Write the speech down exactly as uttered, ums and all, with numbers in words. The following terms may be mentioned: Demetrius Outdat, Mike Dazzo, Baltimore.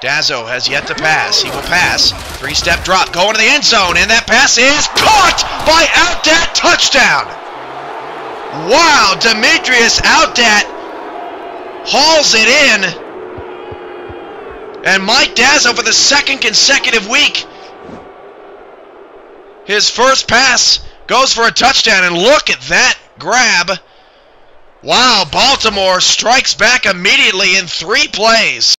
Dazzo has yet to pass. He will pass. Three-step drop. Going to the end zone, and that pass is caught by Outdat. Touchdown! Wow, Demetrius Outdat hauls it in. And Mike Dazzo, for the second consecutive week, his first pass goes for a touchdown, and look at that grab. Wow, Baltimore strikes back immediately in three plays.